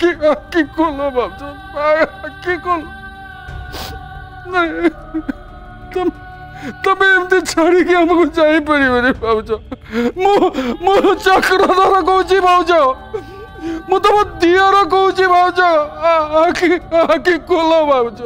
কি করলো বাবা, কি করলো? তুমি এমনি ছাড়িকি আমাকে যাইপারিবনি ভাবছ? মো চক্রধর কৌছি ভাবছ, মু তো দিয়র কৌছি ভাবছ, কি করলো ভাবছ?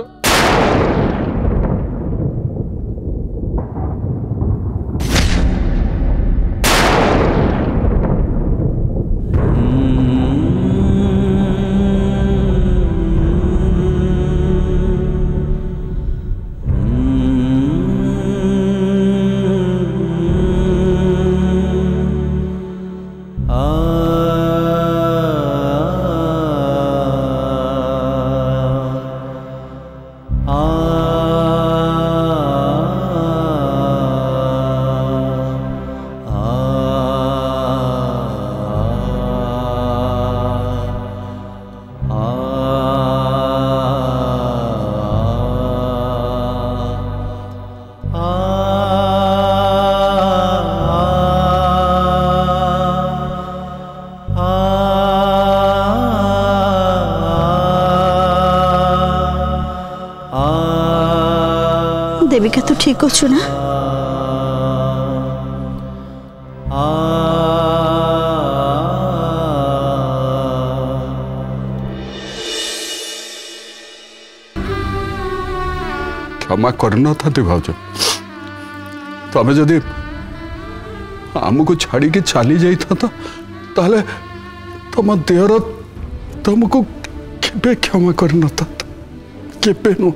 देविका तू ठीक हो ना? क्षमा करना था तु भाज तुम्हें जदि आमको छाड़ी चली जाता तुम देहर तुमको क्षमा करना था केपे नो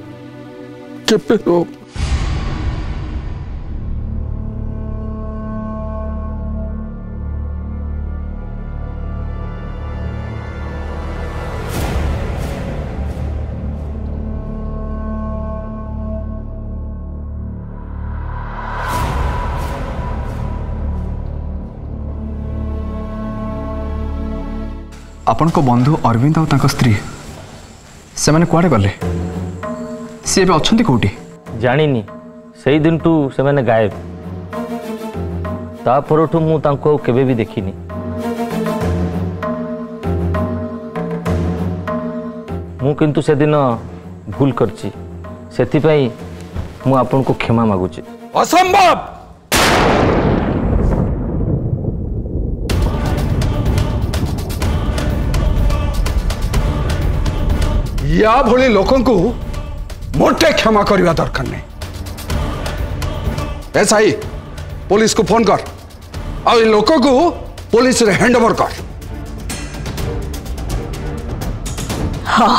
आपण को बंधु अरविंद और स्त्री से मैंने कुआड़े गले सी अच्छा कौटी जानी से दिन टू से मैंने गायब तापरठू मुझे केवे भी देखनी मु किंतु से दिन भूल करची सेति पई मु आपण को क्षमा मागुची असंभव या भोली लोकों को मोटे क्षमा करवा दरकार नहीं। ऐसा ही पुलिस को फोन कर और इन लोकों को पुलिस रे हैंड ओवर कर। हाँ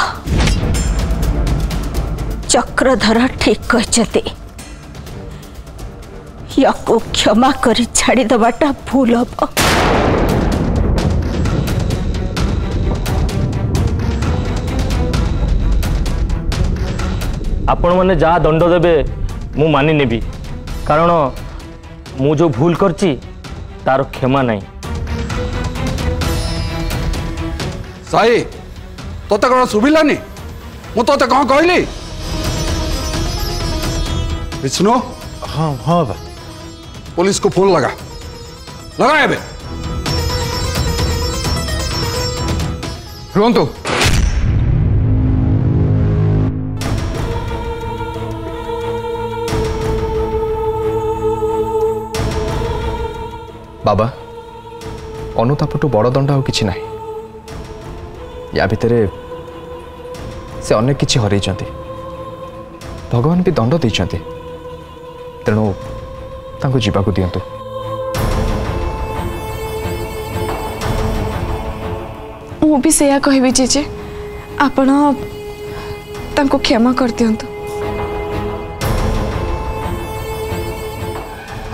चक्रधर ठीक कहते या को क्षमा कर छाड़ी दबाटा भूल हम आपण मैंने जहाँ दंड देवे मु मानि नेबी कारण मु जो भूल करची तार क्षमा नहीं। साई तोते कौन शुभिलानी मु तोते कौन कहली विष्णु? हाँ हाँ बा पुलिस को फोन लगा लगा एबे रुंतु बाबा अनुतापटू बड़ दंड आउ किछि नाही या भितरे से अनेक किछि हरै छथि भगवान भी दंड दै छथि तेणु तांको जीवा को दियंतु मु भी सेया कहबी जे आपण तांको क्षमा कर दियंतु।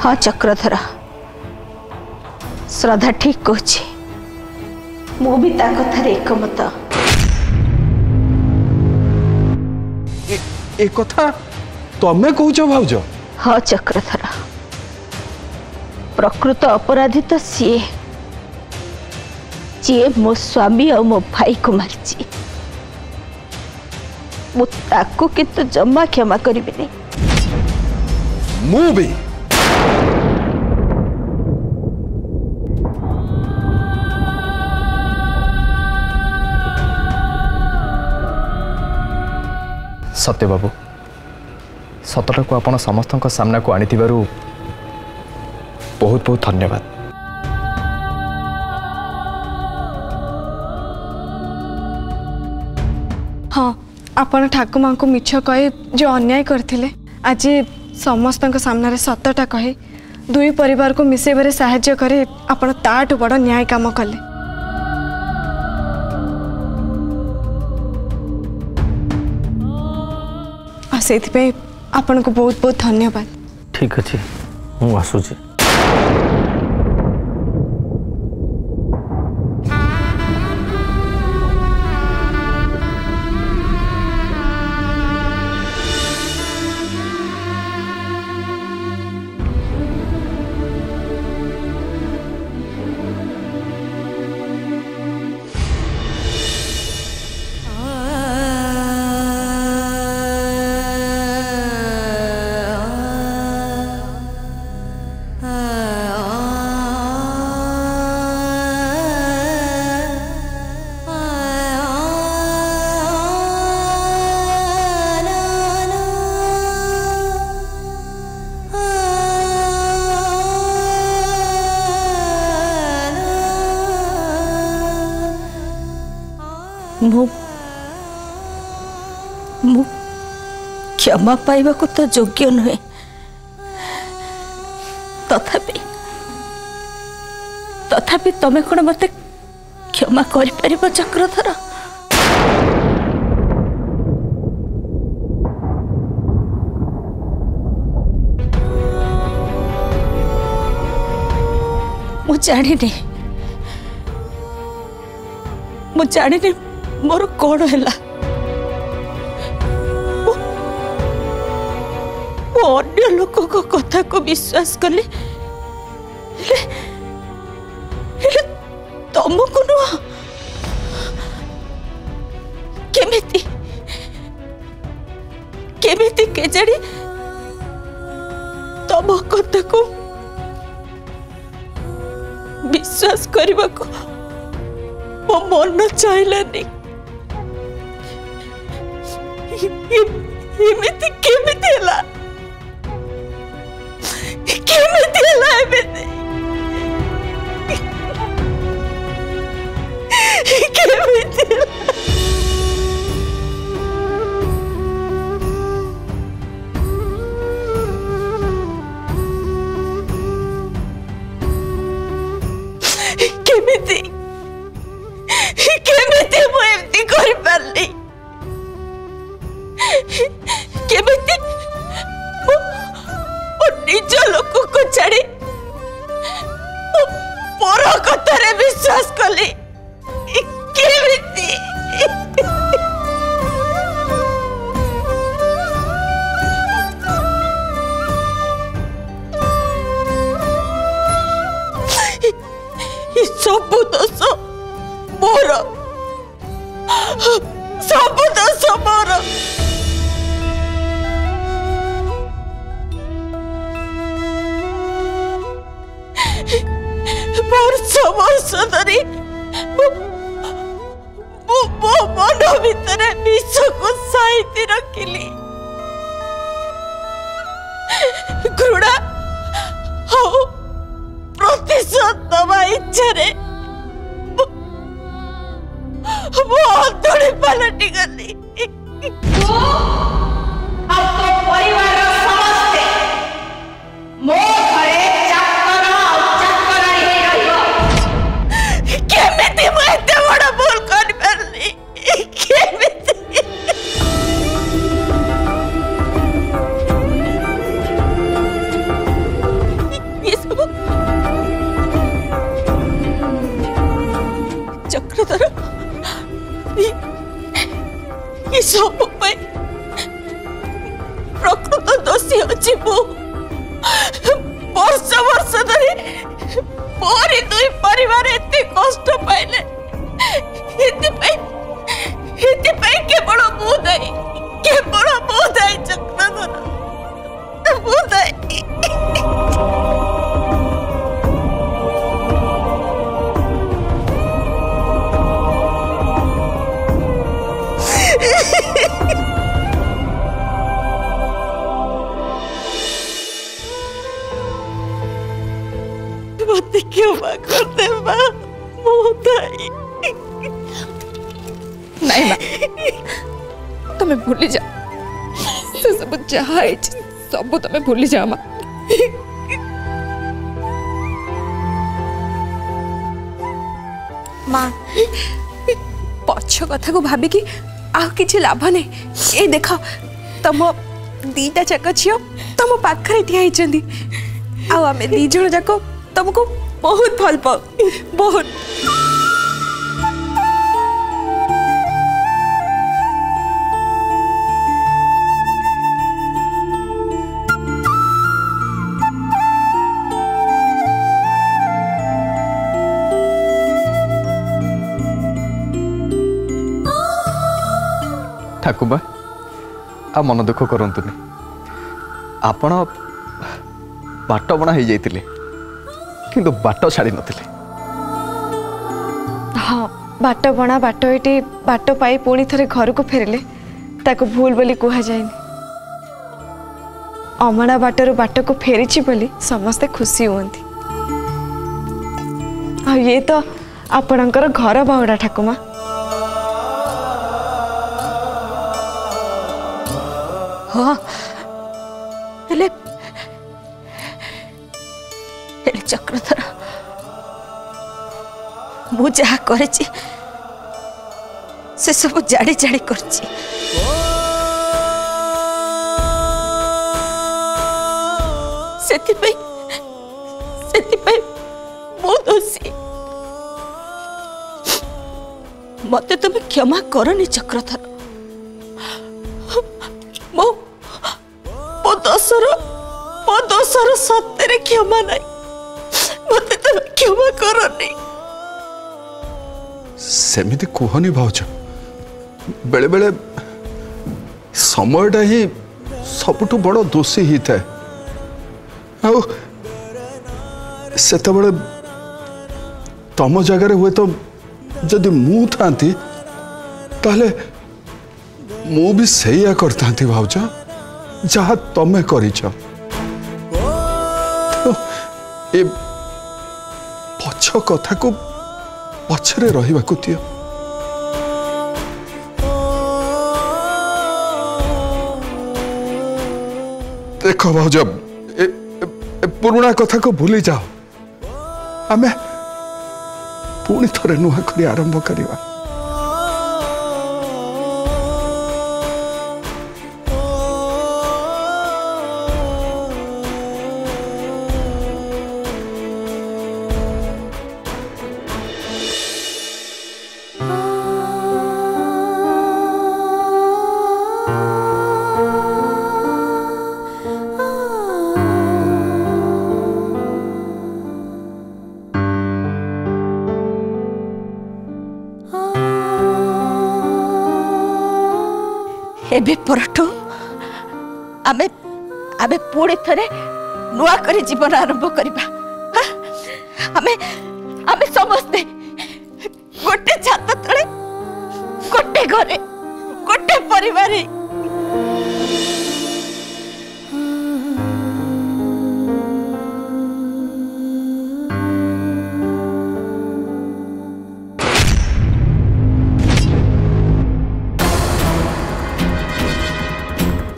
हाँ चक्रधर श्रद्धा ठीक कहे मु भी कथार एकमत एक कथा तमें कौच भाज। हाँ चक्रधर प्रकृत अपराधी तो सीए जी मो स्वामी और मो भाई को मारची मुझे कितु जमा क्षमा करी मु भी सत्य बाबू सतटा को आपण समस्त सामना को आनी बहुत बहुत धन्यवाद। हाँ आपण ठाकुमा को मिछ कहे जो अन्याय करथिले आज समस्त सामने सतटा कहे दुई परिवार को मिसेबारे साहाय्य करे आपण ताटू बड़ न्याय काम कले। से आपन को बहुत बहुत धन्यवाद। ठीक अच्छे मुझे आसूची। मु क्षमा पाइबा को तो योग्य नुहे तथापि तथापि तमे कोन मते क्षमा करि परिबो चक्रधर। मु जानिने मोर कौन है लोक कथा को विश्वास कले तुमको नुह के जानी तम कथा को विश्वास करने को मो मन चाहलानी मत क्षमा कर दे मां मोताई। नहीं मां तुम्हें भूली जा सब जहाँ सब तुम्हें भूली जा मां। मां पक्ष कथा को भाविकी आ किसी लाभ नहीं। ये देख तुम दीटा जाक झील तुम पाखे ठियां आम दीज जाक तुमको बहुत भल पाओ बहुत। ठाकुबा आ मन दुख करंतुनी आपण बाट बणा हो जाइतिले किंतु बाट छाड़ी नथिले। हाँ बाट बणा बाट एटी बाट पाई पुणी थरे घर को फेरिले ताको भूल बोली कहा जाए। अमणा बाटर बाट को फेरीची बोली समस्ते खुशी हुंती। आ ये तो आपणकर घर बाहुडा ठाकुमा। हाँ चक्रधर मु जहा करे से सब जाड़ी जाड़ी करची। सेति पे मो दोषी मते तुम क्षमा करनी चक्रधर। दोषर सत्य क्षमा ना मत क्षमा करनी सेमती कहनी भाज बेले बेले समयटा ही सबुठ बड़ दोषी ही था। आते तम जगार हुए तो जदि मु था मु भी सैया करता भाज जहा तमे कर पक्ष कथा को पछरे रही दियो। देख भाज पुराणा कथा को भूली जाओ आमे पुणी थरे नुआ करी आरंभ करिवा। आमे आमे पुणी थरे नुआ करी जीवन आरंभ करिबा। आमे आमे समस्ते गोटे छात तले गोटे घरे गोटे परिवार।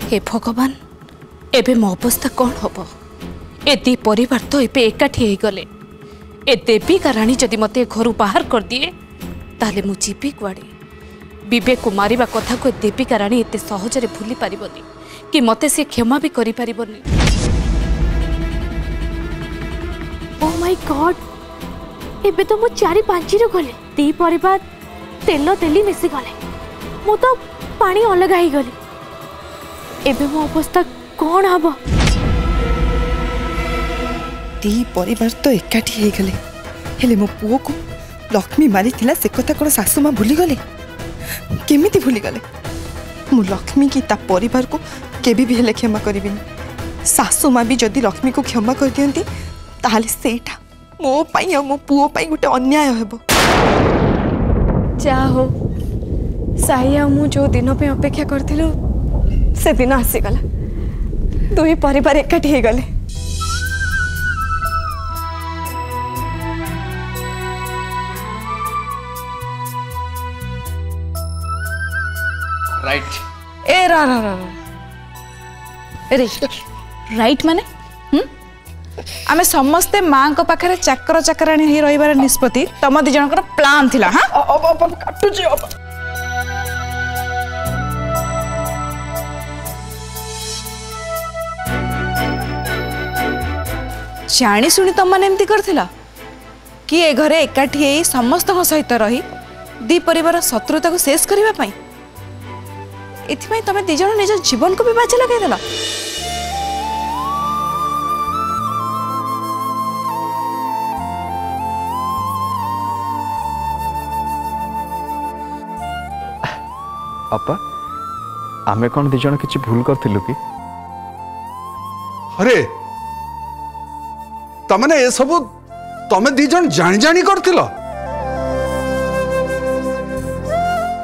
हे भगवान एबे मो अवस्था कौन हम ए परिवार तो एबे एकाठी हो गले। ए देवी का राणी जदि मत घर बाहर कर दिए ताले मु जीवी कुआड़े। बेक को मारिबा कथा को देवी का राणी एत सहजरे भूली पारिबनी कि मते से क्षमा भी करी पारिबनी। ओ माय गॉड एबे तो मु चारि पांची रो गले ती परिवार तेल तेली मिसी गले मु तो पानी अलग हो गली। एबे मो अवस्था कौन हम ती परिवार तो एकाठी हो गले हेले मो पुओ को लक्ष्मी मारी थिला से कथा कोन सासु मां भूली गले केमिति भूली गले। मु लक्ष्मी की ता परिवार को केबी भी हेले क्षमा करबिनी। सासु मां भी जदी लक्ष्मी को क्षमा कर दियंती ताहाले सेटा मो पाई और मो पुओ पाई गोटे अन्याय हेबो। जा हो साहिया मु जो दिनो पे अपेक्षा करथिलो से दिन आसीगला दुई परिवार एकाठी हो गले। राइट। ए रा रा रा अरे राइट माने आमे समस्ते मां को पाखरे चक्कर चक्राणी ही रहिबार निष्पत्ति तम दि जनकर प्लान थिला। हां अब काटू जी अब जानी सुनी तम माने एम्ति करथिला कि ए घरे एकाठी हे समस्त सहित रही दी परिवार शत्रुता को शेष करिवा पई एथि तमे दि जन निज जीवन को भी बाजी लगाई देला। अपा आमे कौन दि जन किछि भूल करथिलु कि? अरे तमने ए सब तमे दि जन जानि जानि करथिलो?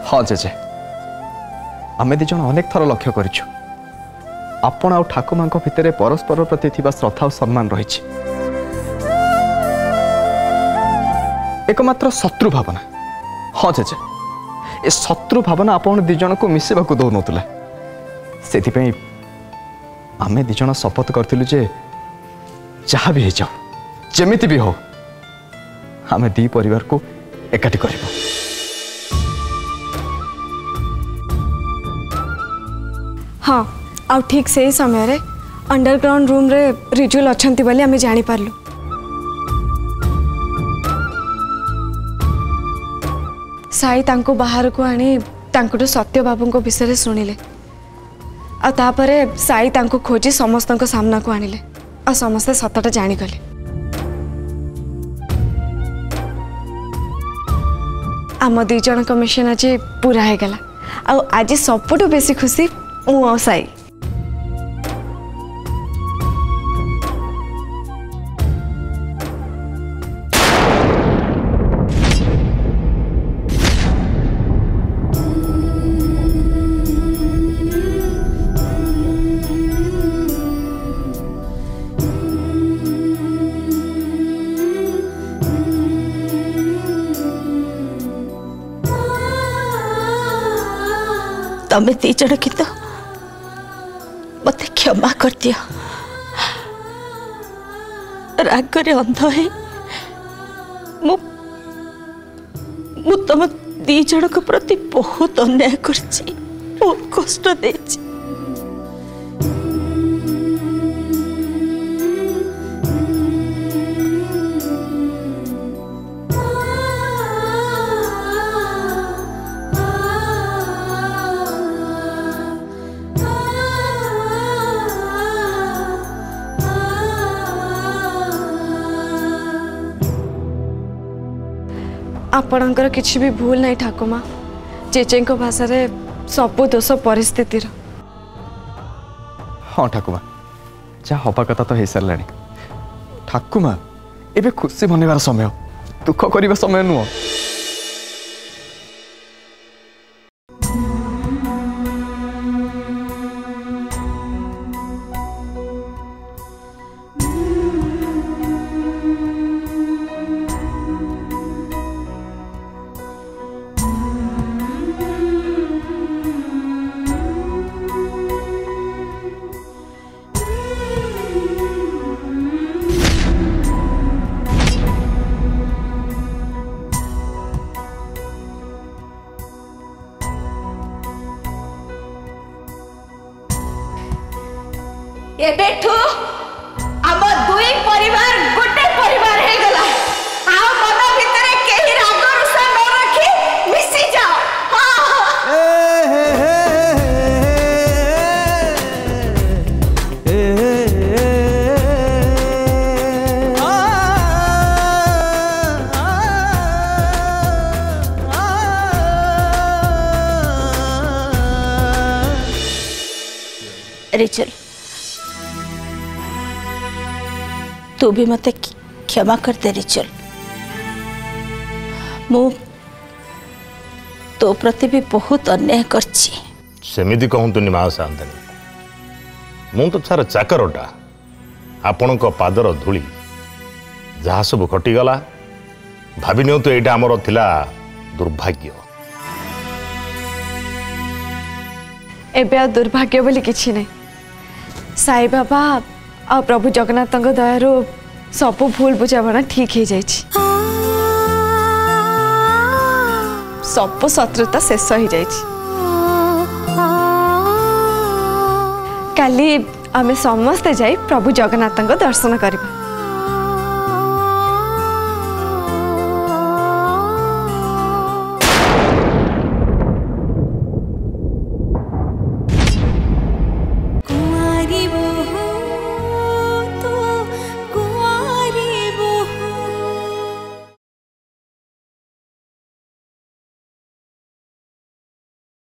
हां जेजे आमे दि जन अनेक थर लक्ष्य करिछु आपण आ ठाकुमा को भितरे परस्पर प्रति थिबा श्रद्धा और सम्मान रहिछि एकमात्र शत्रु भावना। हां जेजे ए शत्रु भावना आपण दि जन को मिसेबाकू दो नतला सेति पे आमे दि जन शपथ करथिलु जे जहा भी हे जाओ जेमिति भी हो आमे दी परिवार को एकाठी करिबो। हां आ ठीक से समय रे अंडरग्राउंड रूम रे रिजुल अछंती वाली आमे जानि पारलु। साई तांको बाहर को आनी तांको सत्य बाबू को विषय शुणिले आतापर साई तांको खोजी समस्त को सामना को आनिले आ समस्ते सतटा जानिगले। आम दु जन मिशन आज पूरा हो गला आज सबुठ बेसी खुशी मु साई। तमें दी जन कि मत क्षमा कर दिया रागरे अंध है मु तम दी जन प्रति बहुत अन्याय करछि बहुत कष्ट देछि। आपणकर किसी भी भूल नहीं ठाकुमा चेचे भाषा सबू दोष परिस्थितिर। हाँ ठाकुमा जा हवा कथा तो हो सारा ठाकुमा एबे खुशी मनवार समय दुख करने समय नुह। एबेठू अब दुई परिवार गोटे परिवार हे गला आ मन भितरे केही राग रुसा न रखी मिसी जाओ। हां रिचल तू भी मत क्षमा कर दे रिचल मु तो प्रति भी बहुत अन्याय करछि। सेमिति कहंतुनी मां शांतनी मु तो सारा चाकरटा आपण को पादर धूली जहा सब घटी गला भाबी नियो तो एटा हमर थिला दुर्भाग्य एबे दुर्भाग्य बोली किछि नै। साई बाबा आ प्रभु जगन्नाथ दयारु सब भूल बुझाणा ठीक हो जाए, सब शत्रुता शेष हो जाए। काली आमे समस्ते जाई प्रभु जगन्नाथ दर्शन करिबा।